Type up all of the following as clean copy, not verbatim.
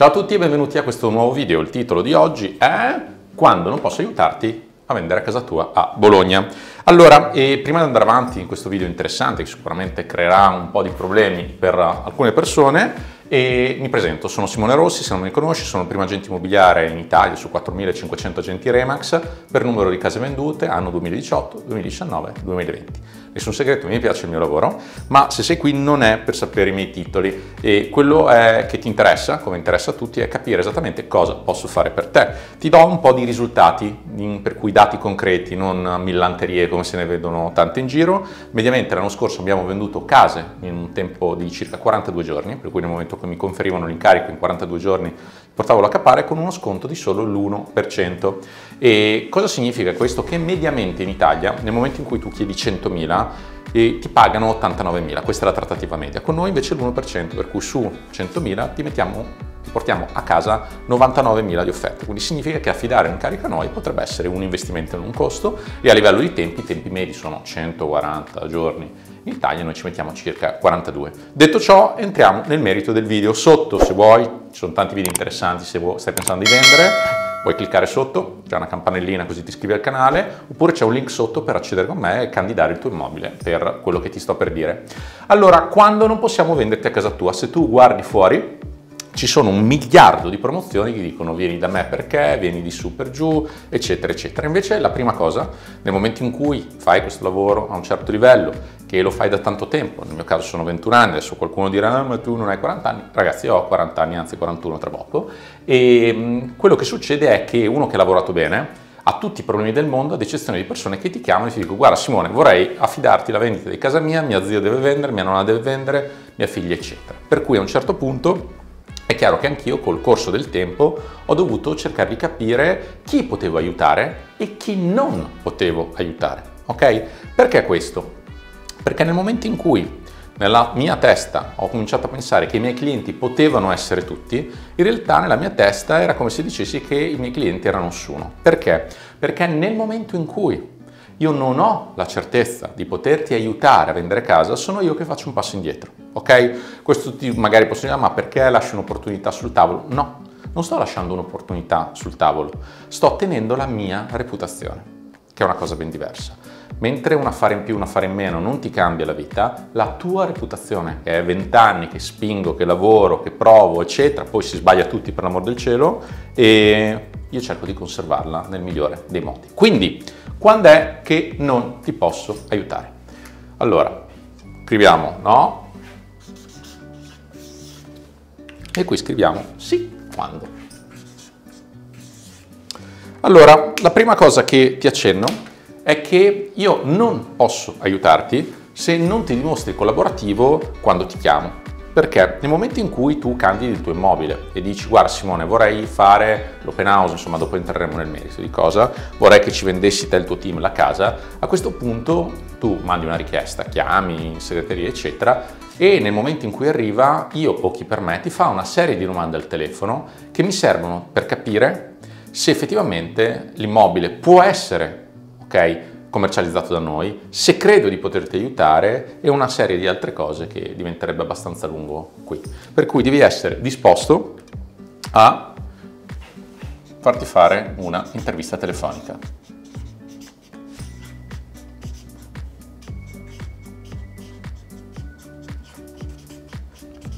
Ciao a tutti e benvenuti a questo nuovo video. Il titolo di oggi è Quando non posso aiutarti a vendere a casa tua a Bologna. Allora, prima di andare avanti in questo video interessante, che sicuramente creerà un po' di problemi per alcune persone, mi presento, sono Simone Rossi, se non mi conosci, sono il primo agente immobiliare in Italia su 4.500 agenti Re/Max per numero di case vendute anno 2018, 2019, 2020. Nessun segreto, mi piace il mio lavoro, ma se sei qui non è per sapere i miei titoli e quello che ti interessa, come interessa a tutti, è capire esattamente cosa posso fare per te. Ti do un po' di risultati, per cui dati concreti, non millanterie come se ne vedono tante in giro. Mediamente l'anno scorso abbiamo venduto case in un tempo di circa 42 giorni, per cui nel momento che mi conferivano l'incarico in 42 giorni portavo la capare con uno sconto di solo l'1%. E cosa significa questo? Che mediamente in Italia, nel momento in cui tu chiedi 100.000, ti pagano 89.000, questa è la trattativa media. Con noi invece l'1%, per cui su 100.000 ti portiamo a casa 99.000 di offerte, quindi significa che affidare un incarico a noi potrebbe essere un investimento in un costo, e a livello di tempi, i tempi medi sono 140 giorni. In Italia noi ci mettiamo circa 42. Detto ciò, entriamo nel merito del video. Sotto, se vuoi, ci sono tanti video interessanti, se stai pensando di vendere, puoi cliccare sotto, c'è una campanellina così ti iscrivi al canale, oppure c'è un link sotto per accedere con me e candidare il tuo immobile per quello che ti sto per dire. Allora, quando non possiamo venderti a casa tua? Se tu guardi fuori, ci sono un miliardo di promozioni che dicono vieni da me perché, vieni di su per giù, eccetera, eccetera. Invece la prima cosa, nel momento in cui fai questo lavoro a un certo livello, che lo fai da tanto tempo, nel mio caso sono 21 anni, adesso qualcuno dirà no, ma tu non hai 40 anni, ragazzi io ho 40 anni, anzi 41 tra poco, e quello che succede è che uno che ha lavorato bene ha tutti i problemi del mondo, ad eccezione di persone che ti chiamano e ti dicono guarda Simone, vorrei affidarti la vendita di casa mia zia deve vendere, mia nonna deve vendere, mia figlia eccetera. Per cui a un certo punto è chiaro che anch'io col corso del tempo ho dovuto cercare di capire chi potevo aiutare e chi non potevo aiutare, ok? Perché questo? Perché nel momento in cui nella mia testa ho cominciato a pensare che i miei clienti potevano essere tutti, in realtà nella mia testa era come se dicessi che i miei clienti erano nessuno. Perché? Perché nel momento in cui io non ho la certezza di poterti aiutare a vendere casa, sono io che faccio un passo indietro, ok? Questo ti magari posso dire, ma perché lascio un'opportunità sul tavolo? No, non sto lasciando un'opportunità sul tavolo, sto tenendo la mia reputazione, che è una cosa ben diversa. Mentre un affare in più, un affare in meno non ti cambia la vita, la tua reputazione, che è 20 anni che spingo, che lavoro, che provo, eccetera, poi si sbaglia tutti per l'amor del cielo, e io cerco di conservarla nel migliore dei modi. Quindi, quando è che non ti posso aiutare? Allora, scriviamo no e qui scriviamo sì quando. Allora, la prima cosa che ti accenno è che io non posso aiutarti se non ti dimostri collaborativo quando ti chiamo. Perché nel momento in cui tu candidi il tuo immobile e dici guarda Simone, vorrei fare l'open house, insomma dopo entreremo nel merito di cosa, vorrei che ci vendessi te e il tuo team la casa, a questo punto tu mandi una richiesta, chiami, segreteria eccetera, e nel momento in cui arriva io o chi per me ti fa una serie di domande al telefono che mi servono per capire se effettivamente l'immobile può essere, ok, commercializzato da noi, se credo di poterti aiutare e una serie di altre cose che diventerebbe abbastanza lungo qui. Per cui devi essere disposto a farti fare una intervista telefonica.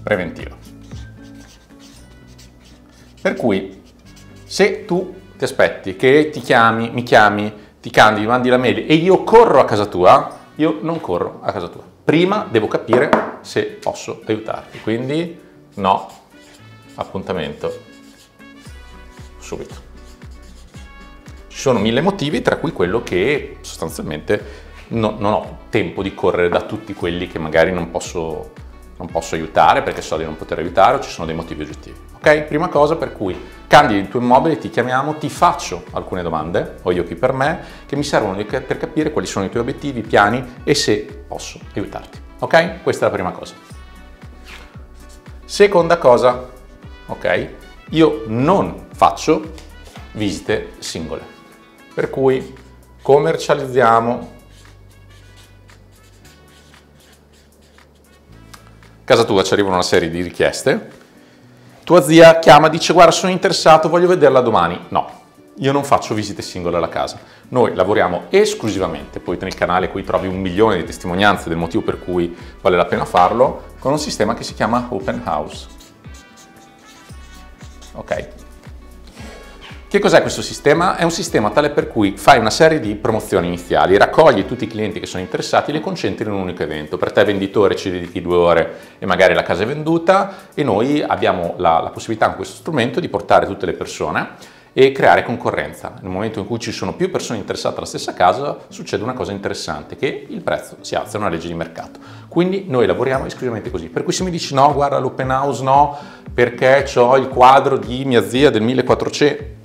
Preventiva. Per cui se tu ti aspetti che ti chiami, mi chiami, ti candidi, mandi la mail e io corro a casa tua, io non corro a casa tua. Prima devo capire se posso aiutarti, quindi no, appuntamento subito. Ci sono mille motivi, tra cui quello che sostanzialmente non ho tempo di correre da tutti quelli che magari non posso aiutare perché so di non poter aiutare o ci sono dei motivi oggettivi. Ok? Prima cosa per cui candidi il tuo immobile, ti chiamiamo, ti faccio alcune domande, ho io qui per me, che mi servono per capire quali sono i tuoi obiettivi, i piani e se posso aiutarti. Ok? Questa è la prima cosa. Seconda cosa, ok? Io non faccio visite singole, per cui commercializziamo casa tua, ci arrivano una serie di richieste Tua zia chiama e dice guarda sono interessato, voglio vederla domani. No, io non faccio visite singole alla casa. Noi lavoriamo esclusivamente, poi nel canale qui trovi 1 milione di testimonianze del motivo per cui vale la pena farlo, con un sistema che si chiama Open House. Ok. Che cos'è questo sistema? È un sistema tale per cui fai una serie di promozioni iniziali, raccogli tutti i clienti che sono interessati e li concentri in un unico evento. Per te venditore ci dedichi 2 ore e magari la casa è venduta, e noi abbiamo la possibilità con questo strumento di portare tutte le persone e creare concorrenza. Nel momento in cui ci sono più persone interessate alla stessa casa succede una cosa interessante, che il prezzo si alza, è una legge di mercato. Quindi noi lavoriamo esclusivamente così, per cui se mi dici no guarda l'open house no perché ho il quadro di mia zia del 1400,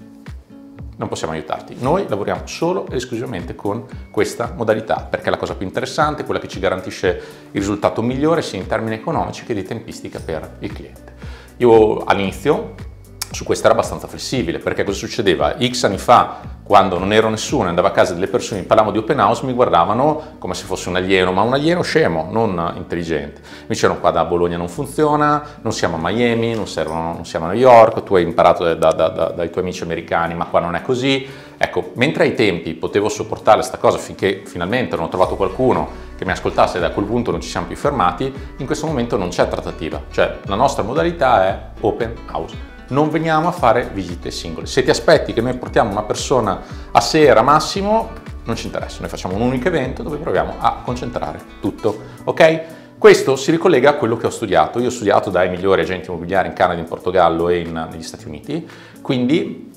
non possiamo aiutarti. Noi lavoriamo solo e esclusivamente con questa modalità, perché è la cosa più interessante, quella che ci garantisce il risultato migliore sia in termini economici che di tempistica per il cliente. Io all'inizio su questo era abbastanza flessibile, perché cosa succedeva? X anni fa, quando non ero nessuno, andavo a casa delle persone, parlavamo di open house, mi guardavano come se fosse un alieno, ma un alieno scemo, non intelligente. Mi dicevano qua da Bologna non funziona, non siamo a Miami, non siamo a New York, tu hai imparato dai tuoi amici americani, ma qua non è così. Ecco, mentre ai tempi potevo sopportare questa cosa finché finalmente non ho trovato qualcuno che mi ascoltasse, e da quel punto non ci siamo più fermati, in questo momento non c'è trattativa, cioè la nostra modalità è open house. Non veniamo a fare visite singole. Se ti aspetti che noi portiamo una persona a sera massimo, non ci interessa. Noi facciamo un unico evento dove proviamo a concentrare tutto, ok? Questo si ricollega a quello che ho studiato. Io ho studiato dai migliori agenti immobiliari in Canada, in Portogallo e negli Stati Uniti, quindi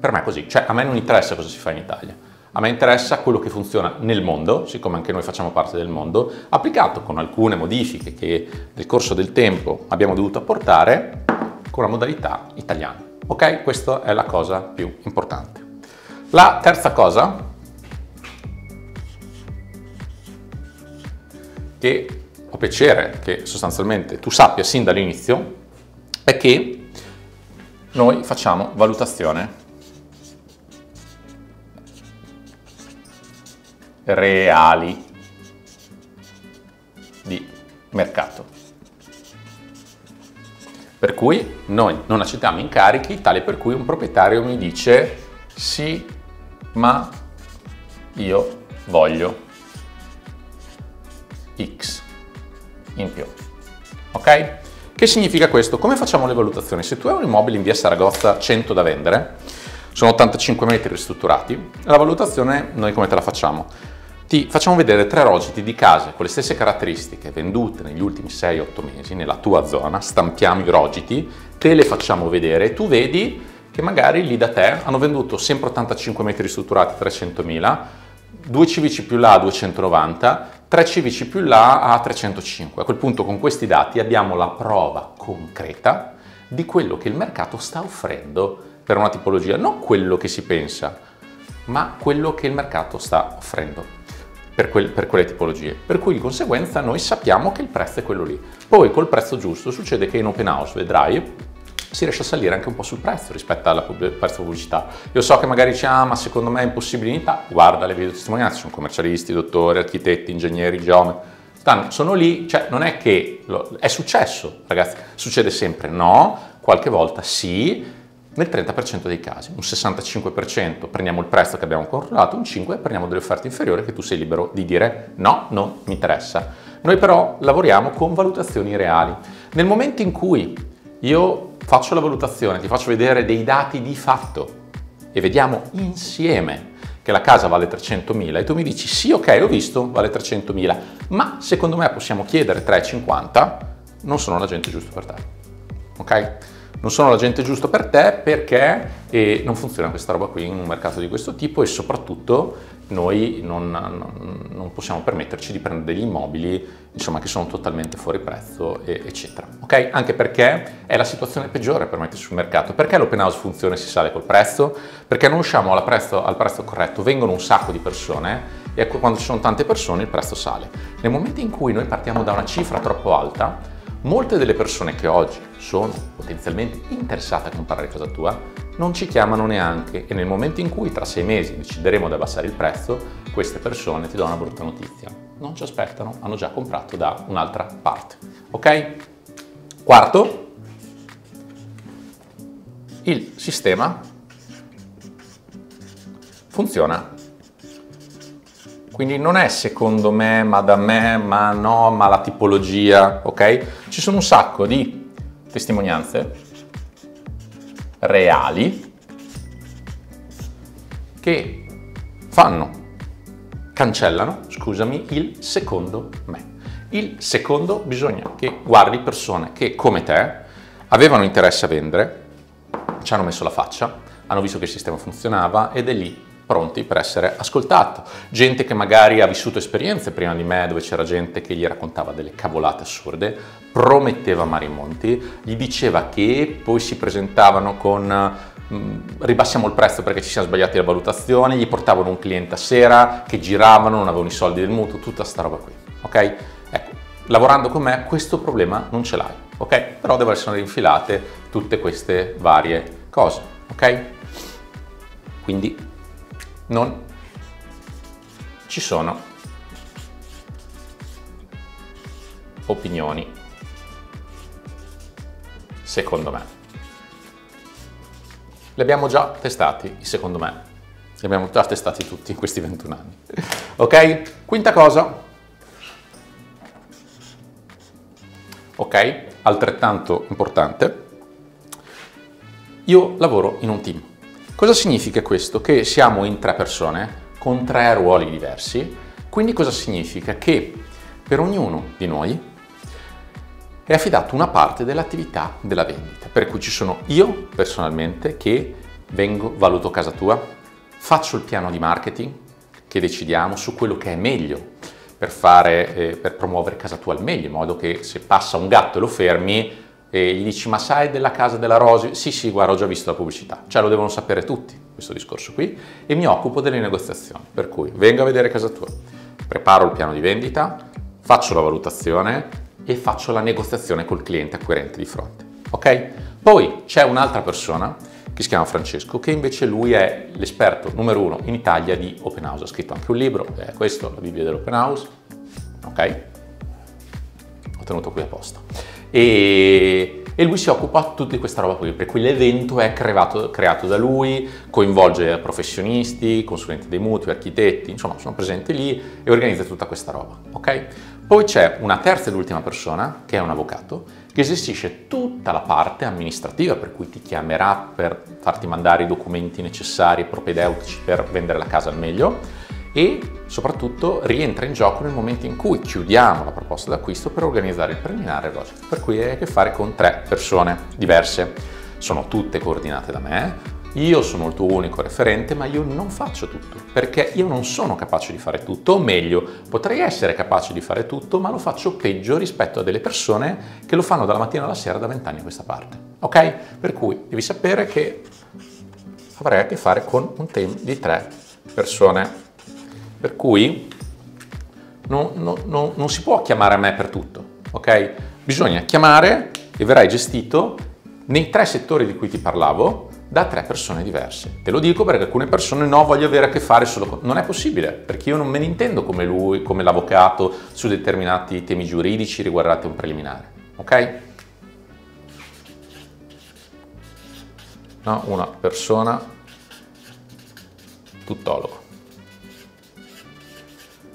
per me è così. Cioè a me non interessa cosa si fa in Italia. A me interessa quello che funziona nel mondo, siccome anche noi facciamo parte del mondo, applicato con alcune modifiche che nel corso del tempo abbiamo dovuto apportare, con la modalità italiana. Ok? Questa è la cosa più importante. La terza cosa che ho piacere che sostanzialmente tu sappia sin dall'inizio è che noi facciamo valutazione reali di mercato. Per cui noi non accettiamo incarichi tale per cui un proprietario mi dice sì, ma io voglio X in più. Ok? Che significa questo? Come facciamo le valutazioni? Se tu hai un immobile in via Saragozza 100 da vendere, sono 85 metri ristrutturati, la valutazione noi come te la facciamo? Ti facciamo vedere 3 rogiti di case con le stesse caratteristiche vendute negli ultimi 6-8 mesi nella tua zona, stampiamo i rogiti, te le facciamo vedere e tu vedi che magari lì da te hanno venduto sempre 85 metri strutturati 300.000, 2 civici più là a 290, 3 civici più là a 305. A quel punto con questi dati abbiamo la prova concreta di quello che il mercato sta offrendo per una tipologia, non quello che si pensa, ma quello che il mercato sta offrendo. Per quelle tipologie, per cui in conseguenza noi sappiamo che il prezzo è quello lì. Poi col prezzo giusto succede che in open house vedrai si riesce a salire anche un po' sul prezzo rispetto al prezzo pubblicità. Io so che magari dici ah ma secondo me è impossibile in Italia, guarda le video testimonianze, sono commercialisti, dottori, architetti, ingegneri, geometri, sono lì, cioè non è che è successo ragazzi, succede sempre no, qualche volta sì, nel 30% dei casi, un 65% prendiamo il prezzo che abbiamo controllato, un 5% prendiamo delle offerte inferiori che tu sei libero di dire no, non mi interessa. Noi però lavoriamo con valutazioni reali. Nel momento in cui io faccio la valutazione, ti faccio vedere dei dati di fatto e vediamo insieme che la casa vale 300.000 e tu mi dici sì, ok, ho visto, vale 300.000, ma secondo me possiamo chiedere 350, non sono l'agente giusto per te, ok? Non sono l'agente giusto per te perché non funziona questa roba qui in un mercato di questo tipo e soprattutto noi non possiamo permetterci di prendere degli immobili insomma, che sono totalmente fuori prezzo eccetera. Ok? Anche perché è la situazione peggiore per mettersi sul mercato. Perché l'open house funziona e si sale col prezzo? Perché non usciamo al prezzo corretto, vengono un sacco di persone e quando ci sono tante persone il prezzo sale. Nel momento in cui noi partiamo da una cifra troppo alta, molte delle persone che oggi sono potenzialmente interessate a comprare casa tua non ci chiamano neanche e nel momento in cui tra 6 mesi decideremo di abbassare il prezzo, queste persone ti do una brutta notizia, non ci aspettano, hanno già comprato da un'altra parte. Ok? Quarto, il sistema funziona. Quindi non è secondo me, ma da me, ma no, ma la tipologia, ok? Ci sono un sacco di testimonianze reali che cancellano, scusami, il secondo me. Il secondo bisogna che guardi persone che, come te, avevano interesse a vendere, ci hanno messo la faccia, hanno visto che il sistema funzionava ed è lì, pronti per essere ascoltato. Gente che magari ha vissuto esperienze prima di me dove c'era gente che gli raccontava delle cavolate assurde, prometteva mari e monti, gli diceva che poi si presentavano con ribassiamo il prezzo perché ci siamo sbagliati la valutazione, gli portavano un cliente a sera, che giravano, non avevano i soldi del mutuo, tutta sta roba qui, ok? Ecco, lavorando con me questo problema non ce l'hai, ok? Però devono essere rinfilate tutte queste varie cose, ok? Quindi non ci sono opinioni, secondo me. Li abbiamo già testati, secondo me. Li abbiamo già testati tutti in questi 21 anni. Ok? Quinta cosa. Ok? Altrettanto importante. Io lavoro in un team. Cosa significa questo? Che siamo in 3 persone con 3 ruoli diversi, quindi cosa significa? Che per ognuno di noi è affidata una parte dell'attività della vendita, per cui ci sono io personalmente che vengo, valuto casa tua, faccio il piano di marketing che decidiamo su quello che è meglio per fare, per promuovere casa tua al meglio, in modo che se passa un gatto e lo fermi e gli dici ma sai della casa della Rosi? Sì sì, guarda, ho già visto la pubblicità, cioè lo devono sapere tutti questo discorso qui. E mi occupo delle negoziazioni, per cui vengo a vedere casa tua, preparo il piano di vendita, faccio la valutazione e faccio la negoziazione col cliente acquirente di fronte, ok? Poi c'è un'altra persona che si chiama Francesco, che invece lui è l'esperto numero 1 in Italia di Open House, ha scritto anche un libro, è questo, la Bibbia dell'Open House, ok? Ho tenuto qui apposta. E lui si occupa di tutta questa roba qui, per cui l'evento è creato da lui, coinvolge professionisti, consulenti dei mutui, architetti, insomma sono presenti lì e organizza tutta questa roba, ok? Poi c'è una terza ed ultima persona, che è un avvocato, che gestisce tutta la parte amministrativa, per cui ti chiamerà per farti mandare i documenti necessari e propedeutici per vendere la casa al meglio, e soprattutto rientra in gioco nel momento in cui chiudiamo la proposta d'acquisto per organizzare il preliminare e il logico, per cui hai a che fare con 3 persone diverse. Sono tutte coordinate da me, io sono il tuo unico referente, ma io non faccio tutto, perché io non sono capace di fare tutto, o meglio, potrei essere capace di fare tutto, ma lo faccio peggio rispetto a delle persone che lo fanno dalla mattina alla sera da 20 anni a questa parte, ok? Per cui devi sapere che avrai a che fare con un team di 3 persone. Per cui non si può chiamare a me per tutto, ok? Bisogna chiamare e verrai gestito nei 3 settori di cui ti parlavo da 3 persone diverse. Te lo dico perché alcune persone no, voglio avere a che fare solo con... Non è possibile, perché io non me ne intendo come lui, come l'avvocato, su determinati temi giuridici riguardanti un preliminare, ok? No, una persona tuttologo.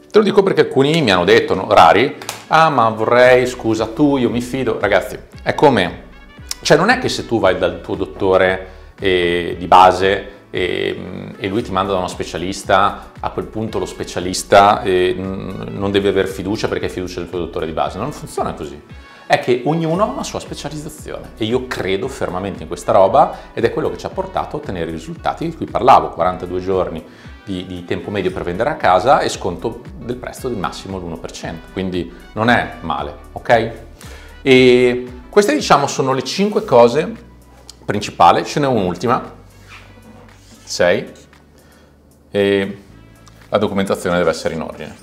Te lo dico perché alcuni mi hanno detto, no, rari, ah ma vorrei, scusa tu, io mi fido. Ragazzi, è come, cioè non è che se tu vai dal tuo dottore di base e lui ti manda da uno specialista, a quel punto lo specialista non deve avere fiducia perché hai fiducia del tuo dottore di base, non funziona così. È che ognuno ha una sua specializzazione e io credo fermamente in questa roba ed è quello che ci ha portato a ottenere i risultati di cui parlavo, 42 giorni di tempo medio per vendere a casa e sconto del prezzo del massimo l'1%, quindi non è male, ok? E queste diciamo sono le 5 cose principali, ce n'è un'ultima, 6, e la documentazione deve essere in ordine.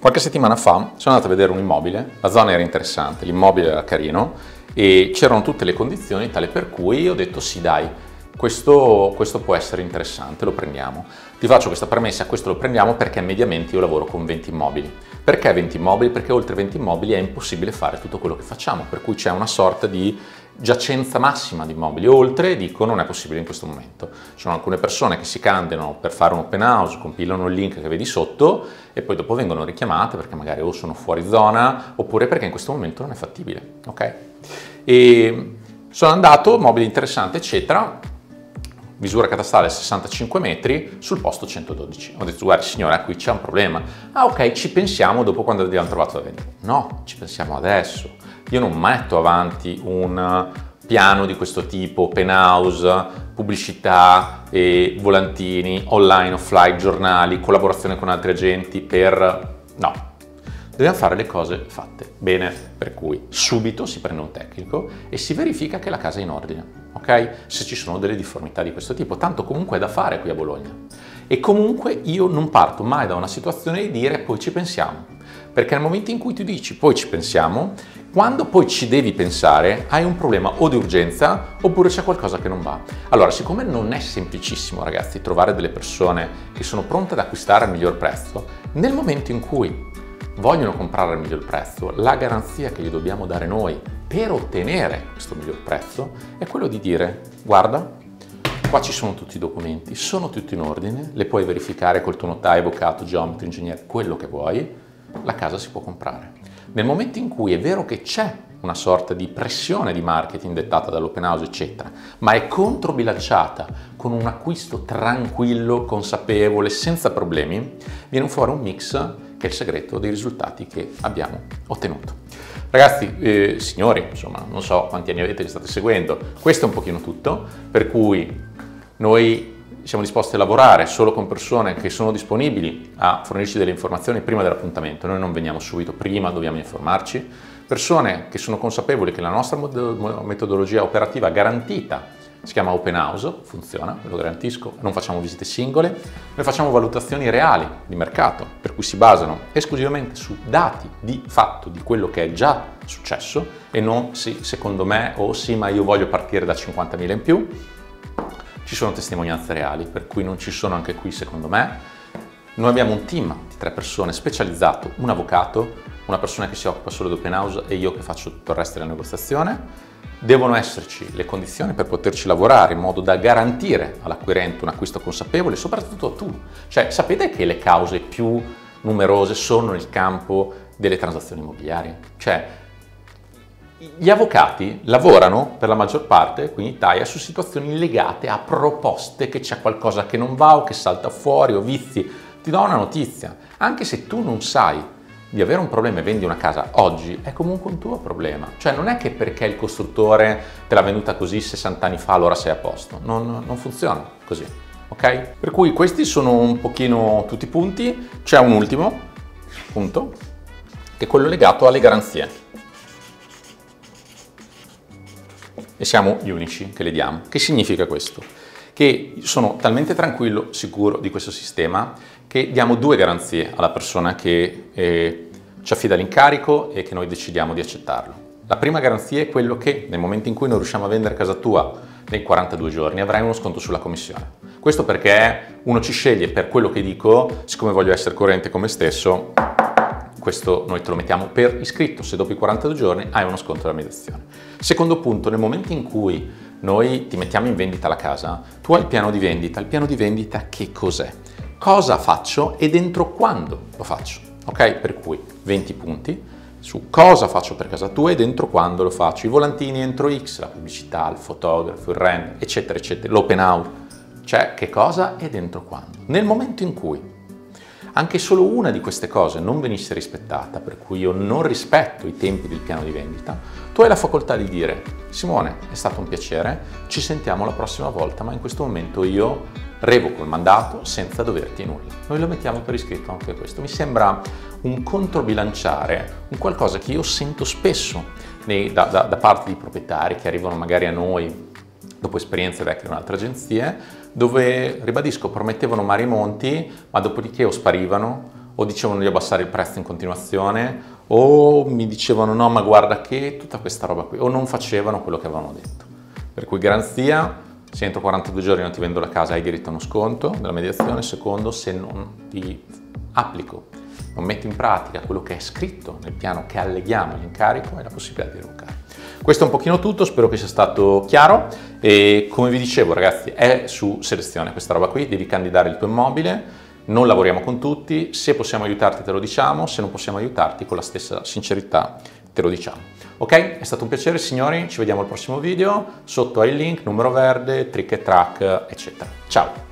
Qualche settimana fa sono andato a vedere un immobile, la zona era interessante, l'immobile era carino e c'erano tutte le condizioni tale per cui ho detto sì dai, questo può essere interessante, lo prendiamo. Ti faccio questa premessa, questo lo prendiamo perché mediamente io lavoro con 20 immobili. Perché 20 immobili? Perché oltre 20 immobili è impossibile fare tutto quello che facciamo, per cui c'è una sorta di giacenza massima di immobili. Oltre, dico, non è possibile in questo momento. Ci sono alcune persone che si candidano per fare un open house, compilano il link che vedi sotto e poi dopo vengono richiamate perché magari o sono fuori zona oppure perché in questo momento non è fattibile, ok? E sono andato, mobili interessanti eccetera, misura catastale 65 metri, sul posto 112. Ho detto, guarda signora, qui c'è un problema. Ah ok, ci pensiamo dopo quando abbiamo trovato la vendita. No, ci pensiamo adesso. Io non metto avanti un piano di questo tipo, open house, pubblicità, e volantini, online, offline, giornali, collaborazione con altri agenti per... no. Dobbiamo fare le cose fatte bene, per cui subito si prende un tecnico e si verifica che la casa è in ordine, ok? Se ci sono delle difformità di questo tipo, tanto comunque è da fare qui a Bologna. E comunque io non parto mai da una situazione di dire poi ci pensiamo, perché nel momento in cui tu dici poi ci pensiamo, quando poi ci devi pensare hai un problema o di urgenza oppure c'è qualcosa che non va. Allora, siccome non è semplicissimo ragazzi trovare delle persone che sono pronte ad acquistare al miglior prezzo, nel momento in cui vogliono comprare al miglior prezzo, la garanzia che gli dobbiamo dare noi per ottenere questo miglior prezzo è quello di dire guarda, qua ci sono tutti i documenti, sono tutti in ordine, le puoi verificare col tuo notaio, avvocato, geometro, ingegnere, quello che vuoi, la casa si può comprare. Nel momento in cui è vero che c'è una sorta di pressione di marketing dettata dall'open house eccetera, ma è controbilanciata con un acquisto tranquillo, consapevole, senza problemi, viene fuori un mix che è il segreto dei risultati che abbiamo ottenuto. Ragazzi, signori, insomma, non so quanti anni avete che state seguendo, questo è un pochino tutto, per cui noi siamo disposti a lavorare solo con persone che sono disponibili a fornirci delle informazioni prima dell'appuntamento, noi non veniamo subito, prima dobbiamo informarci, persone che sono consapevoli che la nostra metodologia operativa garantita si chiama Open House, funziona, ve lo garantisco, non facciamo visite singole, noi facciamo valutazioni reali di mercato, per cui si basano esclusivamente su dati di fatto di quello che è già successo e non sì, secondo me, o sì, ma io voglio partire da 50.000 in più. Ci sono testimonianze reali, per cui non ci sono anche qui, secondo me. Noi abbiamo un team di 3 persone specializzato, un avvocato, una persona che si occupa solo di Open House e io che faccio tutto il resto della negoziazione. Devono esserci le condizioni per poterci lavorare in modo da garantire all'acquirente un acquisto consapevole, soprattutto a tu. Cioè, sapete che le cause più numerose sono nel campo delle transazioni immobiliari? Cioè, gli avvocati lavorano per la maggior parte qui in Italia su situazioni legate a proposte, che c'è qualcosa che non va o che salta fuori o vizi. Ti do una notizia, anche se tu non sai di avere un problema e vendi una casa oggi, è comunque un tuo problema. Cioè non è che perché il costruttore te l'ha venduta così 60 anni fa allora sei a posto, non funziona così, ok? Per cui questi sono un pochino tutti i punti. C'è un ultimo punto che è quello legato alle garanzie e siamo gli unici che le diamo. Che significa questo? Che sono talmente tranquillo, sicuro di questo sistema che diamo 2 garanzie alla persona che ci affida l'incarico e che noi decidiamo di accettarlo. La prima garanzia è quello che nel momento in cui non riusciamo a vendere casa tua nei 42 giorni avrai uno sconto sulla commissione. Questo perché uno ci sceglie per quello che dico, siccome voglio essere coerente con me stesso, questo noi te lo mettiamo per iscritto, se dopo i 42 giorni hai uno sconto della mediazione. Secondo punto, nel momento in cui noi ti mettiamo in vendita la casa, tu hai il piano di vendita che cos'è? Cosa faccio e dentro quando lo faccio, ok? Per cui 20 punti su cosa faccio per casa tua e dentro quando lo faccio, i volantini entro X, la pubblicità, il fotografo, il render, eccetera, eccetera, l'open house, cioè che cosa e dentro quando. Nel momento in cui anche solo una di queste cose non venisse rispettata, per cui io non rispetto i tempi del piano di vendita, tu hai la facoltà di dire Simone, è stato un piacere, ci sentiamo la prossima volta, ma in questo momento io revoco il mandato senza doverti nulla. Noi lo mettiamo per iscritto anche questo. Mi sembra un controbilanciare, un qualcosa che io sento spesso da parte di proprietari che arrivano magari a noi dopo esperienze vecchie in altre agenzie, dove, ribadisco, promettevano mari e monti, ma dopodiché o sparivano, o dicevano di abbassare il prezzo in continuazione, o mi dicevano no, ma guarda che tutta questa roba qui, o non facevano quello che avevano detto. Per cui garanzia, se entro 42 giorni non ti vendo la casa hai diritto a uno sconto della mediazione. Secondo, se non ti applico non mette in pratica quello che è scritto nel piano che alleghiamo all'incarico, hai la possibilità di roncar. Questo è un pochino tutto, spero che sia stato chiaro e come vi dicevo ragazzi è su selezione questa roba qui, devi candidare il tuo immobile, non lavoriamo con tutti, se possiamo aiutarti te lo diciamo, se non possiamo aiutarti con la stessa sincerità te lo diciamo. Ok, è stato un piacere signori, ci vediamo al prossimo video, sotto hai il link, numero verde, trick e track eccetera. Ciao!